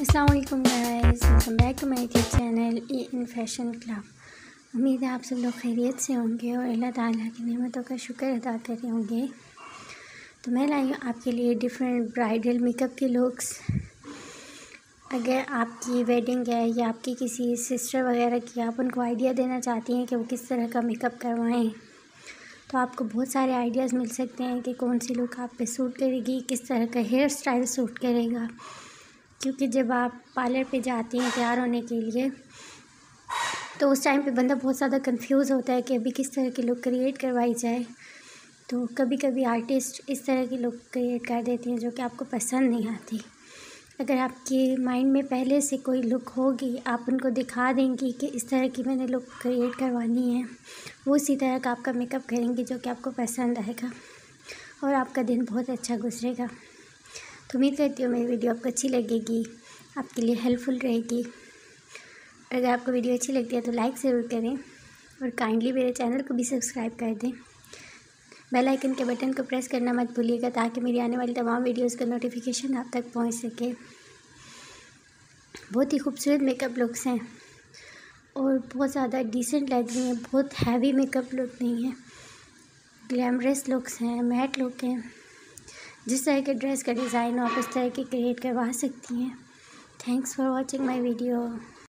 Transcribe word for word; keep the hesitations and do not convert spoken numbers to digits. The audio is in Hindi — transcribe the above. अस्सलाम वालेकुम guys, welcome back to my YouTube channel E N Fashion club. उम्मीद है आप सब लोग खैरियत से होंगे और अल्लाह ताला की नेमतों का शुक्र अदा कर रहे होंगे। तो मैं लाई हूँ आपके लिए डिफरेंट ब्राइडल मेकअप के लुक्स। अगर आपकी वेडिंग है या आपकी किसी सिस्टर वगैरह की, आप उनको आइडिया देना चाहती हैं कि वो किस तरह का मेकअप करवाएं, तो आपको बहुत सारे आइडियाज़ मिल सकते हैं कि कौन सी लुक आप पे सूट करेगी, किस तरह का हेयर स्टाइल सूट करेगा। क्योंकि जब आप पार्लर पे जाती हैं तैयार होने के लिए, तो उस टाइम पे बंदा बहुत ज़्यादा कंफ्यूज होता है कि अभी किस तरह की लुक क्रिएट करवाई जाए। तो कभी कभी आर्टिस्ट इस तरह की लुक क्रिएट कर देती हैं जो कि आपको पसंद नहीं आती। अगर आपके माइंड में पहले से कोई लुक होगी, आप उनको दिखा देंगी कि इस तरह की मैंने लुक क्रिएट करवानी है, वो इसी तरह का आपका मेकअप करेंगी जो कि आपको पसंद आएगा और आपका दिन बहुत अच्छा गुजरेगा। तो उम्मीद करती हूँ मेरी वीडियो आपको अच्छी लगेगी, आपके लिए हेल्पफुल रहेगी। अगर आपको वीडियो अच्छी लगती है तो लाइक ज़रूर करें और काइंडली मेरे चैनल को भी सब्सक्राइब कर दें। बेल आइकन के बटन को प्रेस करना मत भूलिएगा ताकि मेरी आने वाली तमाम वीडियोस का नोटिफिकेशन आप तक पहुंच सके। बहुत ही खूबसूरत मेकअप लुक्स हैं और बहुत ज़्यादा डिसेंट लग रही हैं। बहुत हैवी मेकअप लुक नहीं है, ग्लैमरस लुक्स हैं, मैट लुक हैं। जिस तरह के ड्रेस का डिज़ाइन हो, आप इस तरह की क्रिएट करवा सकती हैं। Thanks for watching my video.